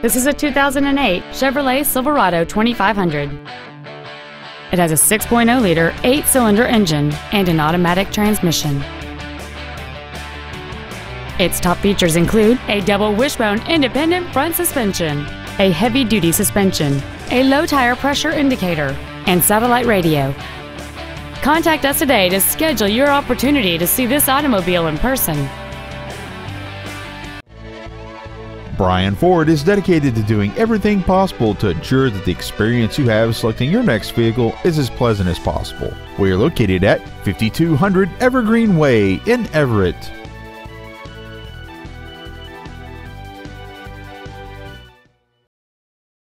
This is a 2008 Chevrolet Silverado 2500. It has a 6.0-liter, 8-cylinder engine and an automatic transmission. Its top features include a double wishbone independent front suspension, a heavy-duty suspension, a low tire pressure indicator, and satellite radio. Contact us today to schedule your opportunity to see this automobile in person. Brien Ford is dedicated to doing everything possible to ensure that the experience you have selecting your next vehicle is as pleasant as possible. We are located at 5200 Evergreen Way in Everett.